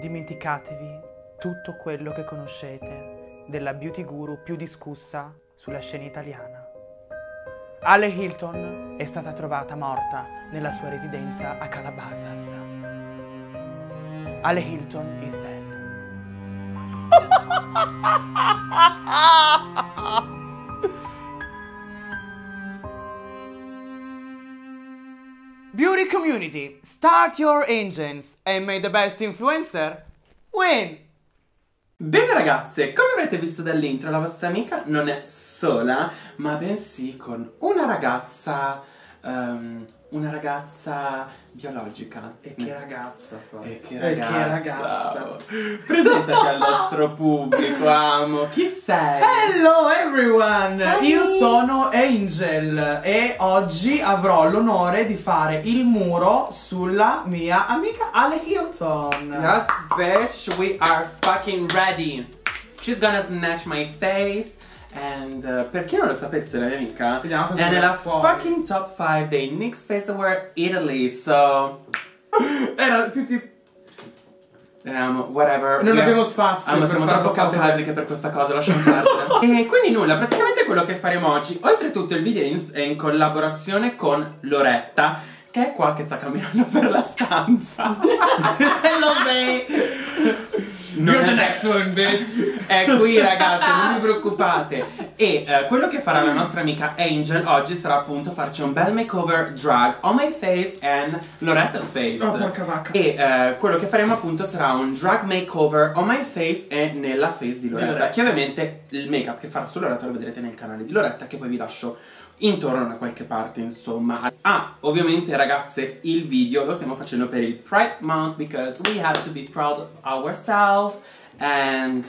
Dimenticatevi tutto quello che conoscete della beauty guru più discussa sulla scena italiana. Ale Hilton è stata trovata morta nella sua residenza a Calabasas. Ale Hilton is dead. Beauty community, start your engines and may the best influencer win! Bene ragazze, come avrete visto dall'intro, la vostra amica non è sola, ma bensì con una ragazza biologica. E che ragazza qua. E che ragazza. Presentati al nostro pubblico, amo. Chi sei? Hello everyone. Hi. Io sono Angel e oggi avrò l'onore di fare il muro sulla mia amica Ale Hilton. Yes bitch, we are fucking ready. She's gonna snatch my face. And per chi non lo sapesse, la mia amica è nella fucking top 5 dei NYX Face Awards Italy, so era più tipo whatever. Non abbiamo spazio, siamo troppo caucasiche per questa cosa, lasciamo perdere. E quindi nulla, praticamente quello che faremo oggi. Oltretutto il video è in collaborazione con Loretta, che è qua che sta camminando per la stanza. Hello babe. You're the next one, bitch. È qui ragazzi, non vi preoccupate. E quello che farà la nostra amica Angel oggi sarà appunto farci un bel makeover drag on my face and Loretta's face. Oh porca vacca. E quello che faremo appunto sarà un drag makeover on my face e nella face di Loretta. Che ovviamente il make up che farà su Loretta lo vedrete nel canale di Loretta, che poi vi lascio intorno da qualche parte, insomma. Ah, ovviamente ragazze, il video lo stiamo facendo per il Pride Month, because we have to be proud of ourselves. And...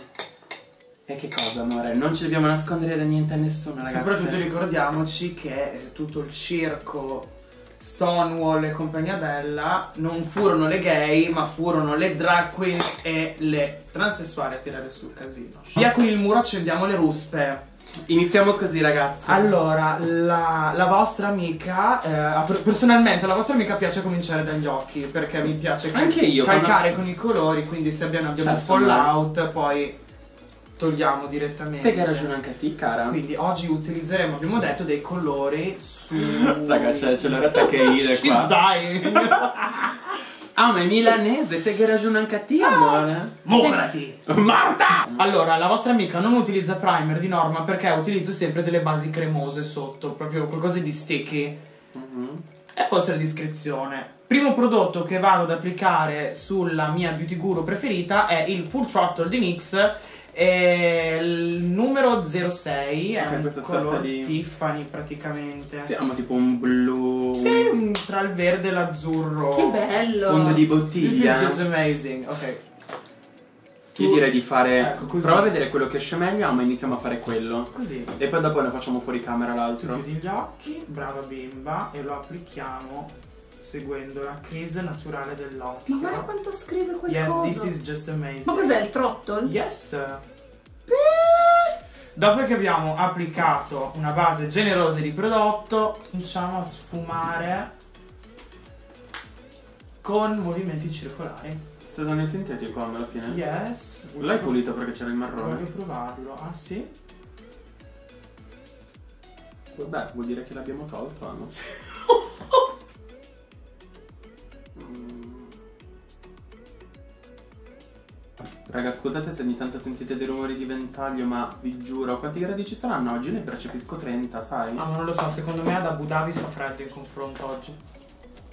e che cosa amore? Non ci dobbiamo nascondere da niente a nessuno ragazzi. Soprattutto ricordiamoci che tutto il circo Stonewall e compagnia bella non furono le gay, ma furono le drag queens e le transessuali a tirare sul casino. Via con il muro, accendiamo le ruspe. Iniziamo così ragazzi. Allora, la vostra amica personalmente la vostra amica piace cominciare dagli occhi, perché mi piace anche io calcare con i colori. Quindi se abbiamo certo, fallout poi togliamo direttamente. Perché hai ragione anche a te cara. Quindi oggi utilizzeremo, abbiamo detto, dei colori su... Raga c'è la retta che ride qua. She's dying. Ah, ma è milanese, te che ragiona anche a te, amore. Muovati! Marta! Allora, la vostra amica non utilizza primer di norma perché utilizzo sempre delle basi cremose sotto, proprio qualcosa di sticky. È a vostra discrezione. Primo prodotto che vado ad applicare sulla mia beauty guru preferita è il Full Trotter di NYX, il numero 06, è un colore di Tiffany praticamente. Siamo tipo un blu. Sì, tra il verde e l'azzurro. Che bello! Fondo di bottiglia. This is just amazing. Ok. Io direi di fare, ecco, prova a vedere quello che esce meglio, ma iniziamo a fare quello. Così. E poi dopo lo facciamo fuori camera l'altro. Chiudi gli occhi, brava bimba, e lo applichiamo seguendo la crisi naturale dell'occhio. Ma guarda quanto scrive quel coso. Yes, this is just amazing. Ma cos'è, il Throttle? Yes. Dopo che abbiamo applicato una base generosa di prodotto, cominciamo a sfumare con movimenti circolari. Sta usando il sintetico alla fine? Yes. L'hai pulito perché c'era il marrone? Voglio provarlo, ah sì? Vabbè, vuol dire che l'abbiamo tolto, no? Raga, scusate se ogni tanto sentite dei rumori di ventaglio, ma vi giuro, quanti gradi ci saranno oggi? Io ne percepisco 30, sai? Ah, ma non lo so, secondo me ad Abu Dhabi fa freddo in confronto oggi.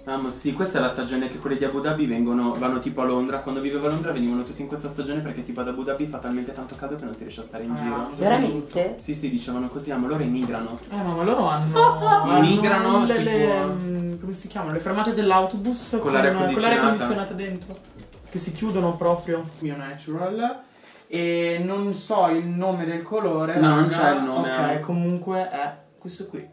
Ah, ma sì, questa è la stagione che quelli di Abu Dhabi vanno tipo a Londra. Quando vivevo a Londra venivano tutti in questa stagione, perché tipo ad Abu Dhabi fa talmente tanto caldo che non si riesce a stare in giro. Veramente? Sì, dicevano così, ma loro emigrano. No, ma loro hanno... emigrano tipo... come si chiamano? Le fermate dell'autobus con l'aria condizionata dentro, che si chiudono proprio. Mio natural. E non so il nome del colore. No, non c'è il nome. Ok, comunque è questo qui.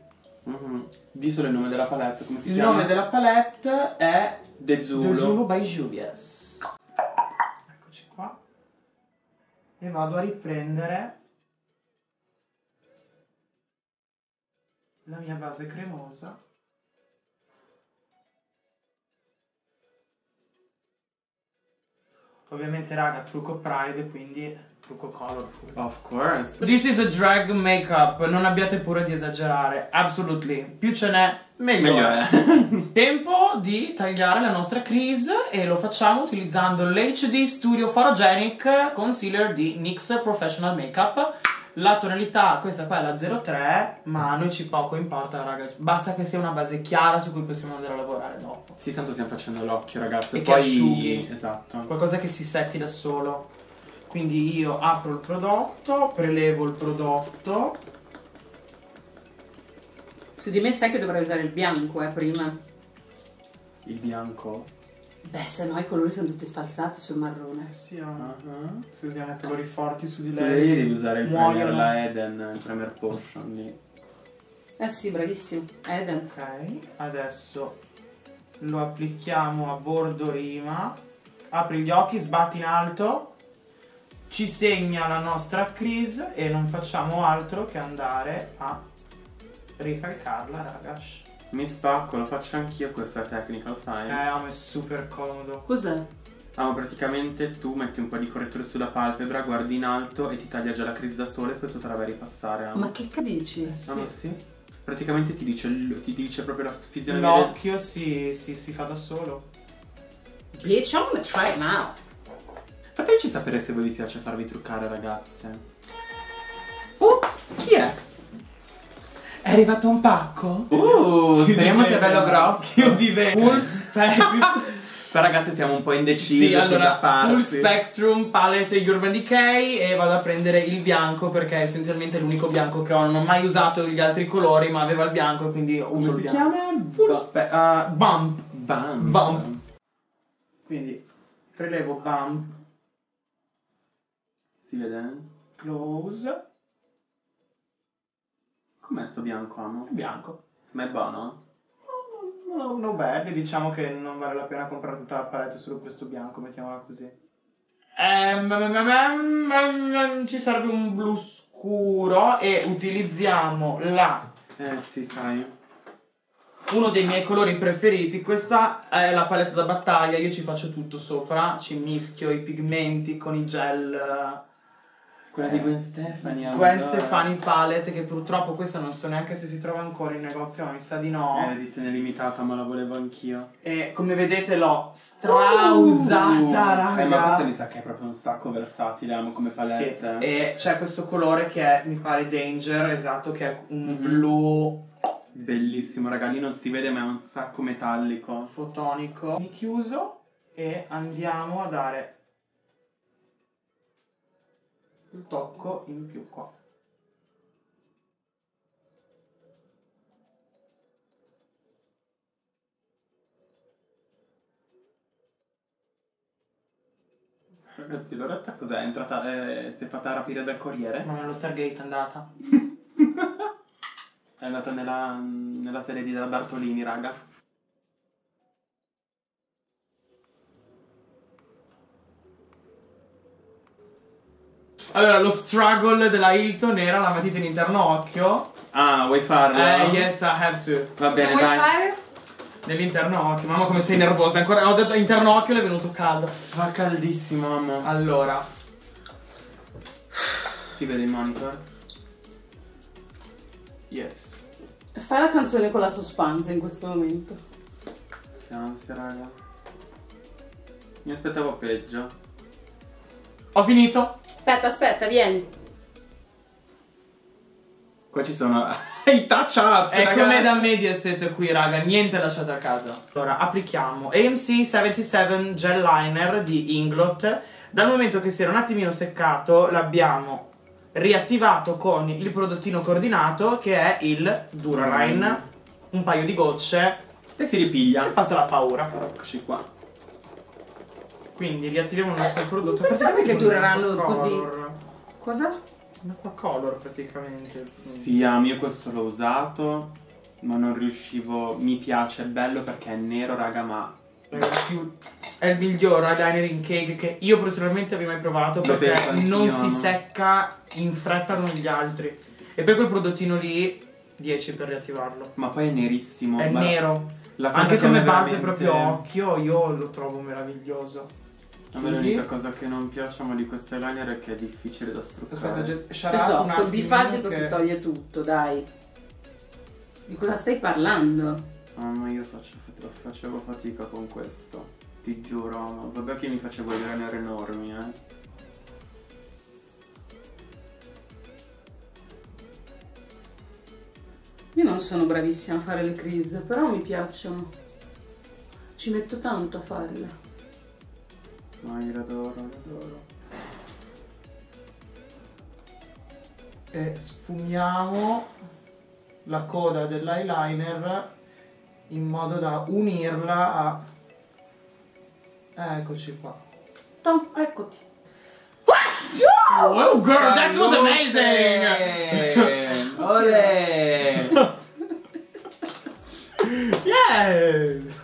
Di solo il nome della palette, come si chiama? Il nome della palette è The Zulu. The Zulu by Juvies. Eccoci qua. E vado a riprendere la mia base cremosa. Ovviamente raga, trucco Pride, quindi trucco colorful. Of course. This is a drag makeup, non abbiate paura di esagerare, absolutely. Più ce n'è, meglio è. Tempo di tagliare la nostra crease e lo facciamo utilizzando l'HD Studio Photogenic Concealer di NYX Professional Makeup. La tonalità, questa qua è la 03, ma a noi ci poco importa, raga. Basta che sia una base chiara su cui possiamo andare a lavorare dopo. Sì, tanto stiamo facendo l'occhio, ragazzi. E poi asciughi. Esatto. Qualcosa che si setti da solo. Quindi io apro il prodotto, prelevo il prodotto. Su di me sai che dovrei usare il bianco, prima. Il bianco? Beh, se no i colori sono tutti spalzati sul marrone. Sì, se usiamo colori forti su di lei. Sì, devi usare il primer, la Eden, il primer portion lì. Sì, bravissimo, Eden. Ok, adesso lo applichiamo a bordo rima. Apri gli occhi, sbatti in alto. Ci segna la nostra crease e non facciamo altro che andare a ricalcarla, ragazzi. Mi spacco, lo faccio anch'io questa tecnica, lo sai? Ma è super comodo. Cos'è? Ma praticamente tu metti un po' di correttore sulla palpebra, guardi in alto e ti taglia già la crisi da sole e poi tu te la vai a ripassare. Ma che dici? Sì. Praticamente ti dice proprio la fisione dell'occhio. L'occhio si fa da solo. Bitch, I'm gonna try it now. Fateci sapere se vi piace farvi truccare, ragazze. Chi è? È arrivato un pacco? Speriamo sia bello grosso. Io divento Full Spectrum. Però ragazzi siamo un po' indecisi. Sì, allora Full Spectrum Palette di Urban Decay. E vado a prendere il bianco perché è essenzialmente l'unico bianco che ho. Non ho mai usato gli altri colori, ma aveva il bianco, quindi uso il bianco. Come si chiama? Bump. Quindi prelevo Bump. Si vede? Close. Com'è sto bianco, amo? È bianco. Ma è buono? No, bad, diciamo che non vale la pena comprare tutta la palette solo questo bianco, mettiamola così. Ci serve un blu scuro e utilizziamo la... sì, sai. Uno dei miei colori preferiti, questa è la palette da battaglia, io ci faccio tutto sopra, ci mischio i pigmenti con i gel... Quella di Gwen Stefani. Gwen Stefani Palette, che purtroppo questa non so neanche se si trova ancora in negozio, ma mi sa di no. È l'edizione limitata, ma la volevo anch'io. E come vedete l'ho strausata, raga. Ma questa mi sa che è proprio un sacco versatile, amo, come palette. Sì. E c'è questo colore che è, mi pare, Danger, esatto, che è un blu... Bellissimo, raga, lì non si vede, ma è un sacco metallico. Fotonico. Mi chiuso e andiamo a dare... il tocco in più qua. Ragazzi, Loretta cos'è? È entrata, si è fatta rapire dal corriere? Ma nello Stargate è andata. È andata nella serie di Bartolini, raga. Allora, lo struggle della Hilton era la matita in interno occhio. Vuoi farlo? Yes, I have to. Va bene, dai. Vuoi fare? Nell'interno occhio. Mamma, come sei nervosa. Ancora, ho detto interno occhio, l'è venuto caldo. Fa caldissimo, mamma. Allora. Si vede il monitor? Yes. Fai la canzone con la suspense in questo momento. Che ansia, raga. Mi aspettavo peggio. Ho finito. Aspetta, vieni. Qua ci sono i touch up. È come da Mediaset qui, raga, niente lasciato a casa. Allora, applichiamo AMC 77 Gel Liner di Inglot. Dal momento che si era un attimino seccato, l'abbiamo riattivato con il prodottino coordinato, che è il Duraline. Un paio di gocce e si ripiglia e passa la paura. Eccoci qua. Quindi riattiviamo il nostro prodotto. Pensate che dureranno così. Cosa? Un acqua color praticamente. Sì, io questo l'ho usato, ma non riuscivo. Mi piace, è bello perché è nero, raga, ma... è il miglior eyeliner in cake che io personalmente avevo mai provato, perché non si secca in fretta come gli altri. E poi quel prodottino lì, 10 per riattivarlo. Ma poi è nerissimo. È nero. Anche come base proprio occhio, io lo trovo meraviglioso. A me l'unica cosa che non piacciono di questo eyeliner è che è difficile da struccare. Aspetta, Sharap, so, di fase che si toglie tutto, dai. Di cosa stai parlando? Mamma, io facevo fatica con questo, ti giuro. Vabbè che mi facevo eyeliner enormi, Io non sono bravissima a fare le crease, però mi piacciono. Ci metto tanto a farle. Ma io le adoro, E sfumiamo la coda dell'eyeliner in modo da unirla a... Eccoci qua. Tom, eccoti. Wow, wow girl, that was amazing! Olè! Yes.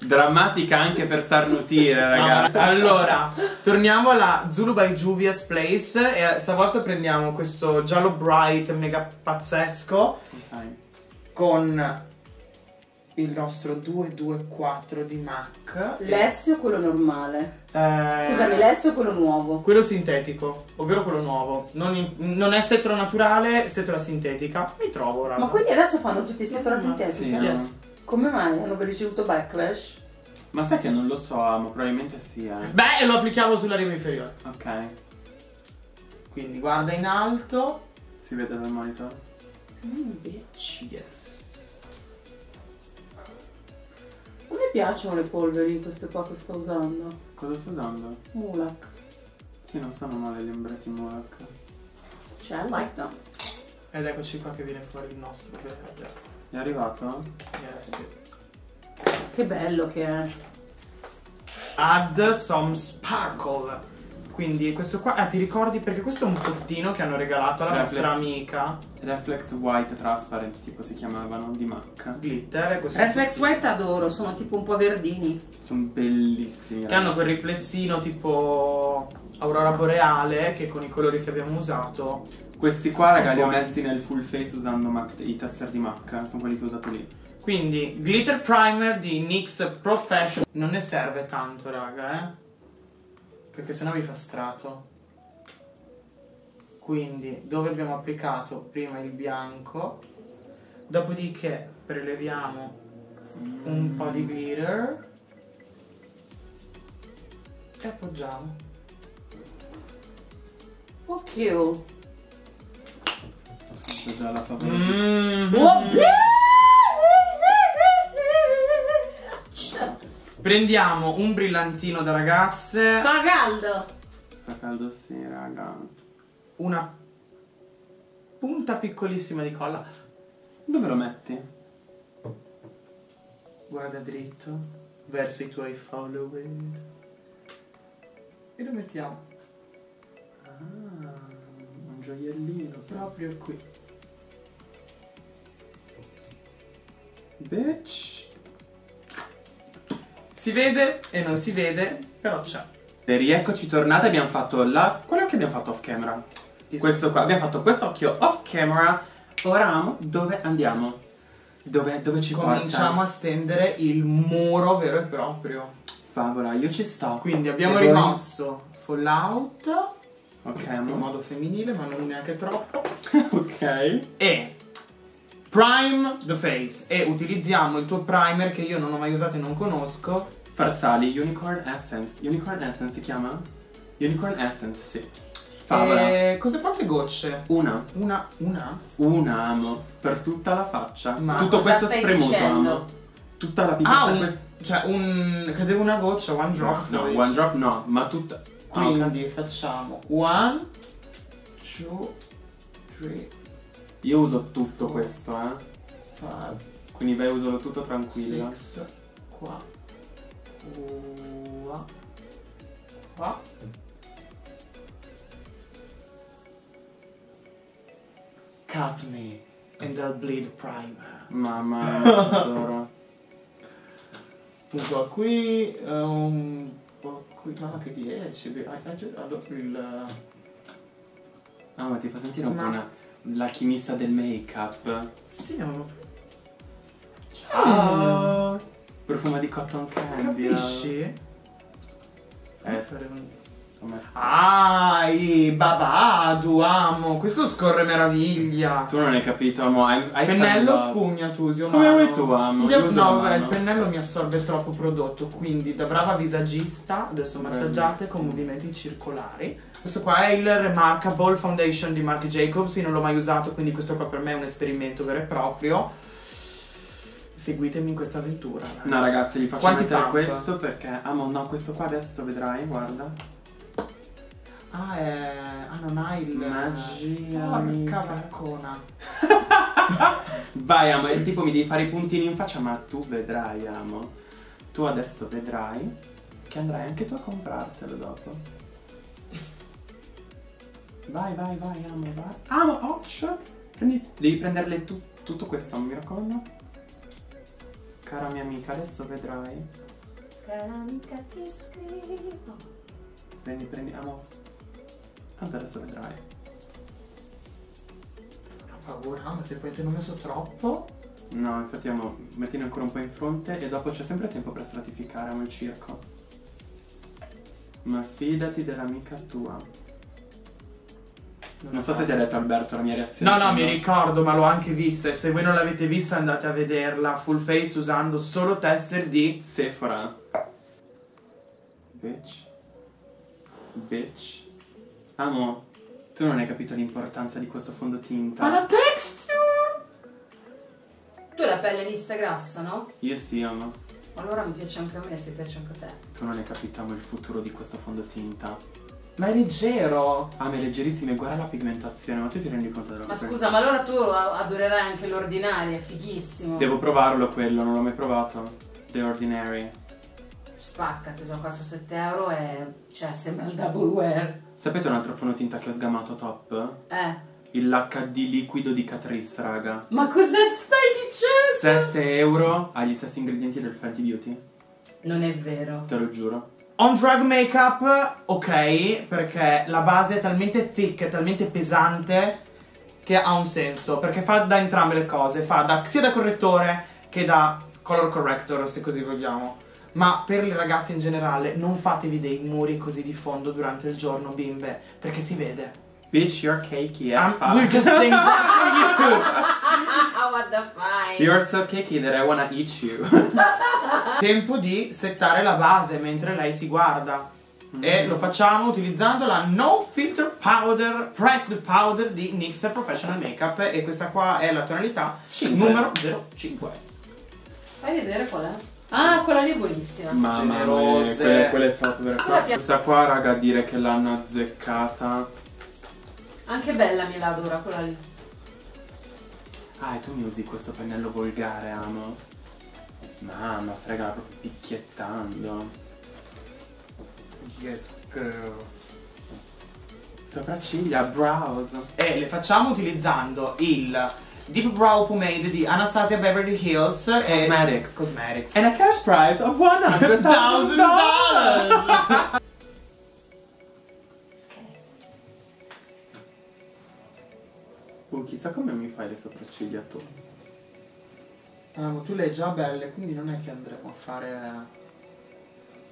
Drammatica anche per starnutire, ragazzi. Allora, torniamo alla Zulu by Juvia's Place. E stavolta prendiamo questo giallo bright mega pazzesco, okay, con il nostro 224 di MAC. L'S o quello normale? Scusami, l'S o quello nuovo? Quello sintetico, ovvero quello nuovo. Non è setro naturale, setro sintetica. Mi trovo, raga. Ma quindi adesso fanno tutti setro sintetica? Sì, yes. Come mai? Hanno ricevuto backlash? Ma sai che non lo so, ma probabilmente sì. Beh, lo applichiamo sulla rima inferiore. Ok. Quindi guarda in alto. Si vede dal monitor? Bitch. Yes. A me piacciono le polveri, queste qua che sto usando. Cosa sto usando? Mulac. Sì, non stanno male gli ombretti Mulac. Cioè, I like them. Ed eccoci qua che viene fuori il nostro verde. È arrivato? Yes. Che bello che è. Add some sparkle. Quindi questo qua, ti ricordi? Perché questo è un pottino che hanno regalato alla nostra amica. Reflex White Transparent, tipo si chiamavano, di MAC Glitter. Reflex White adoro, sono tipo un po' verdini. Sono bellissimi. Che hanno quel riflessino tipo aurora boreale, che con i colori che abbiamo usato. Questi qua, raga, li ho messi nel full face usando MAC, i tester di MAC, sono quelli che ho usato lì. Quindi, Glitter Primer di NYX Professional. Non ne serve tanto, raga, perché sennò vi fa strato. Quindi dove abbiamo applicato prima il bianco, dopodiché preleviamo un po' di glitter e appoggiamo. Ok. Ho sentito già la favorita. Prendiamo un brillantino da ragazze. Fa caldo. Fa caldo, sì, raga. Una punta piccolissima di colla. Dove lo metti? Guarda dritto verso i tuoi follower. E lo mettiamo. Ah, un gioiellino proprio qui. Bitch. Si vede e non si vede, però c'è. Rieccoci tornate, abbiamo fatto la... quello che abbiamo fatto off camera. Questo qua, abbiamo fatto quest'occhio off camera. Ora dove andiamo? Dove ci porta? Cominciamo a stendere il muro vero e proprio. Favola, io ci sto. Quindi abbiamo rimosso Fallout, ok, in modo femminile ma non neanche troppo. Ok. E prime the face. E utilizziamo il tuo primer che io non ho mai usato e non conosco. Farsali, Unicorn Essence. Unicorn Essence si chiama? Unicorn Essence, sì. Favola. Cos'è, quante gocce? Una amo. Per tutta la faccia. Ma tutto questo spremuto, amo. Tutta la pipetta. Cioè cadeva una goccia, one drop. No, no, one drop no, ma tutta. Quindi facciamo 1, 2, 3. Io uso tutto questo, 5. Quindi vai, usalo tutto tranquillo. 6, qua. Qua. Cut me and I'll bleed primer. Mamma mia. Un po' qui, un po' qui. Ma che 10. Adoro il... Ah, ma ti fa sentire un po' la chimista del make-up. Sì, ma... Ciao! Profuma di cotton candy. Capisci? Ah, babadu, amo. Questo scorre meraviglia. Tu non hai capito, amo. Pennello spugna, tu usi una mano. Come vuoi tu, amo. No, il pennello mi assorbe troppo prodotto. Quindi, da brava visagista, adesso massaggiate con movimenti circolari. Questo qua è il Remarkable Foundation di Marc Jacobs. Io non l'ho mai usato, quindi questo qua per me è un esperimento vero e proprio. Seguitemi in questa avventura. No, ragazzi, vi faccio mettere questo perché... amo, no, questo qua adesso vedrai, guarda. Ah, non hai il... magia. Porca vaccona. Vai, amo, e tipo mi devi fare i puntini in faccia, ma tu vedrai, amo. Tu adesso vedrai che andrai anche tu a comprartelo dopo. Vai, vai, vai, amo, vai. Amo, occhio. Devi prenderle tutto questo, mi raccomando. Cara mia amica, adesso vedrai. Cara amica che scrivo. Prendi, prendi, amo. Tanto adesso vedrai. Ho paura, ma se poi te non messo troppo. No, infatti amo, mettine ancora un po' in fronte e dopo c'è sempre tempo per stratificare, amo, il circo. Ma fidati dell'amica tua. Non so se ti ha detto Alberto la mia reazione. No, no, mi ricordo, ma l'ho anche vista. E se voi non l'avete vista andate a vederla. Full face usando solo tester di Sephora. Bitch. Bitch. Amo, tu non hai capito l'importanza di questo fondotinta. Ma la texture! Tu hai la pelle lista grassa, no? Io sì, amo. Allora mi piace anche a me, se piace anche a te. Tu non hai capito, amo, il futuro di questo fondotinta. Ma è leggero! Ah, ma è leggerissimo, e guarda la pigmentazione, ma tu ti rendi conto della cosa? Ma scusa, ma allora tu adorerai anche l'ordinario, è fighissimo. Devo provarlo quello, non l'ho mai provato. The Ordinary. Spacca, che già costa 7 euro e... cioè, sembra il double wear. Sapete un altro fondotinta che ho sgamato top? Il l'HD liquido di Catrice, raga. Ma cosa stai dicendo? 7 euro ha gli stessi ingredienti del Fenty Beauty. Non è vero. Te lo giuro. On drug makeup, ok, perché la base è talmente thick, è talmente pesante che ha un senso. Perché fa da entrambe le cose, fa sia da correttore che da color corrector, se così vogliamo. Ma per le ragazze in generale non fatevi dei muri così di fondo durante il giorno, bimbe, perché si vede. Bitch, you're cakey as fuck. We're just saying that for you. What the fuck? You're so cakey that I wanna eat you. Tempo di settare la base mentre lei si guarda. E lo facciamo utilizzando la No Filter Powder Pressed Powder di NYX Professional Makeup. E questa qua è la tonalità 5. Numero 05. Fai vedere qual è. Ah, quella lì è buonissima. Mamma generose. Quella è fatta per qua. Questa qua, raga, a dire che l'hanno azzeccata. Anche bella mi la adora quella lì. Ah, e tu mi usi questo pennello volgare, amo. Mamma, frega, proprio picchiettando. Yes, girl. Sopracciglia, brows. E le facciamo utilizzando il... Deep Brow Pomade di Anastasia Beverly Hills Cosmetics. Cosmetics. And a cash prize of $100,000. Chissà come mi fai le sopracciglia tu. Tu le hai già belle, quindi non è che andremo a fare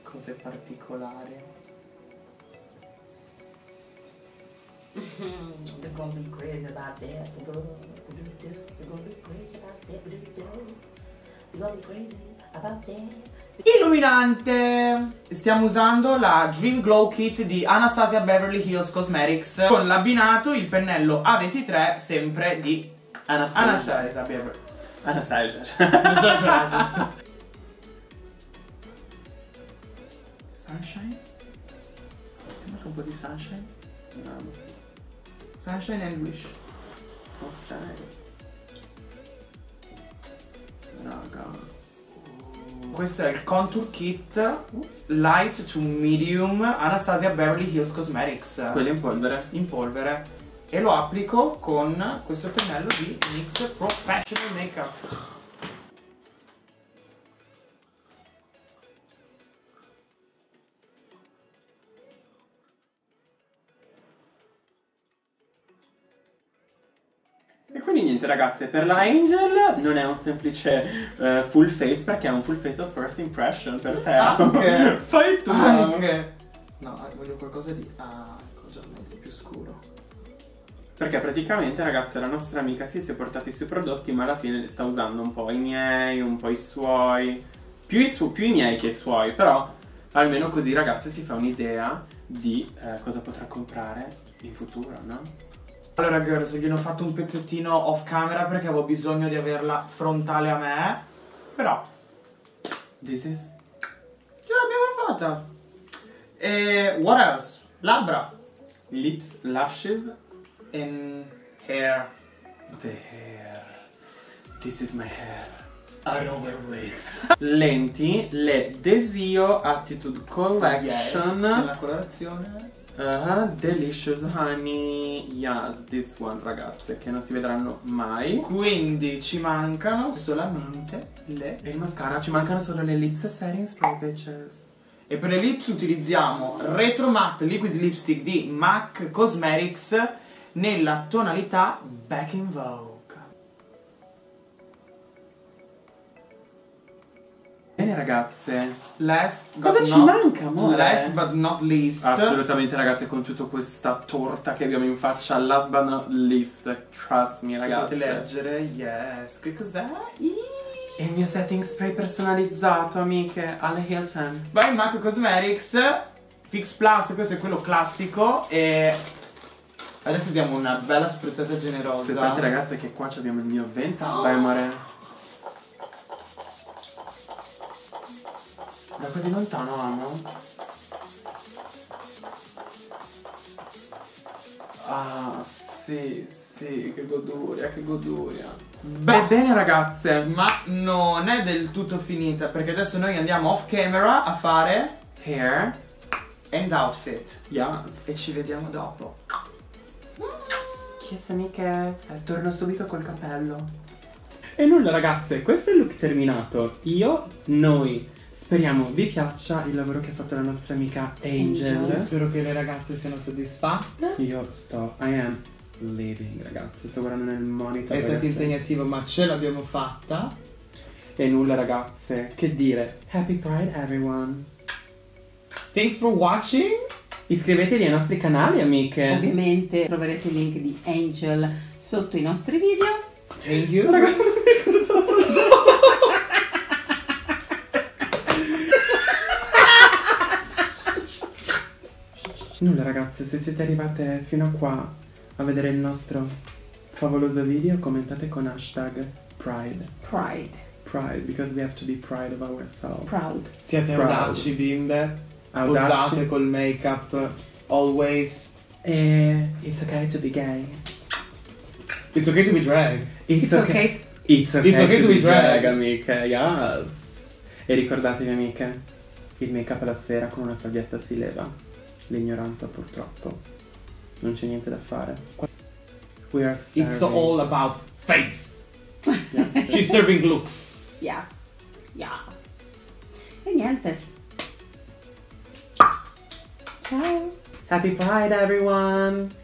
cose particolari. They're gonna be crazy about that. They're gonna be crazy about that. They're gonna be crazy about that. Illuminante! Stiamo usando la Dream Glow Kit di Anastasia Beverly Hills Cosmetics con l'abbinato il pennello A23 sempre di Anastasia Beverly. Anastasia. Sunshine? Mettiamo anche un po' di Sunshine. Sunshine and Wish. Ok. Raga. Questo è il Contour Kit Light to Medium Anastasia Beverly Hills Cosmetics. Quello in polvere. In polvere. E lo applico con questo pennello di NYX Professional Makeup. E quindi niente, ragazze, per la Angel non è un semplice full face perché è un full face of first impression per te. Fai tu anche. No, voglio qualcosa di... Ah, ecco, già meglio, più scuro. Perché praticamente, ragazzi, la nostra amica si è portata i suoi prodotti, ma alla fine sta usando un po' i miei, un po' i suoi. Più i miei che i suoi, però almeno così, ragazzi, si fa un'idea di cosa potrà comprare in futuro, no? Allora, girls, gliene ho fatto un pezzettino off camera perché avevo bisogno di averla frontale a me, però... This is... Ce l'abbiamo fatta! E... what else? Labbra! Lips, lashes and hair. The hair. This is my hair. I don't wear wigs. Lenti, le Desio Attitude Collection. Yes, la colorazione. Delicious Honey. Yes, this one, ragazze, che non si vedranno mai. Quindi ci mancano solamente le... E il mascara, ci mancano solo le Lips Setting Spray Patches. E per le lips utilizziamo Retro Matte Liquid Lipstick di MAC Cosmetics nella tonalità Back in Vogue. Bene, ragazze, last but not least. Assolutamente, ragazze, con tutta questa torta che abbiamo in faccia, last but not least, trust me, ragazze. Potete leggere, yes, che cos'è? Il mio setting spray personalizzato, amiche, Ale Hilton by MAC Cosmetics Fix Plus, questo è quello classico. E adesso diamo una bella spruzzata generosa. Aspettate, ragazze, che qua abbiamo il mio venta. Vai, amore. Da così lontano, amo. Ah, sì. Sì, che goduria, che goduria. Beh, bene, ragazze, ma non è del tutto finita, perché adesso noi andiamo off camera a fare hair and outfit. Yeah. E ci vediamo dopo. Kiss, amiche. Torno subito col cappello. E nulla, ragazze, questo è il look terminato. Noi speriamo vi piaccia il lavoro che ha fatto la nostra amica Angel. Spero che le ragazze siano soddisfatte. I am living, ragazzi, sto guardando nel monitor. È stato impegnativo, ma ce l'abbiamo fatta. E nulla, ragazze, che dire. Happy Pride everyone. Thanks for watching. Iscrivetevi ai nostri canali, amiche. Ovviamente troverete il link di Angel sotto i nostri video. Thank you, ragazzi. Nulla, ragazze, se siete arrivate fino a qua a vedere il nostro favoloso video, commentate con hashtag Pride. Pride. Pride, because we have to be pride of ourselves. Proud. Siate audaci, bimbe. Usate col make-up, always. E it's okay to be gay. It's okay to be drag. It's okay to be drag, amiche, yes. E ricordatevi, amiche, il make-up alla sera con una salvietta si leva. L'ignoranza, purtroppo, non c'è niente da fare. It's all about face. Yeah. She's serving looks. Yes. Yes. E niente. Ciao. Happy Pride everyone.